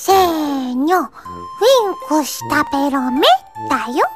せーの、ウインクしたベロメだよ。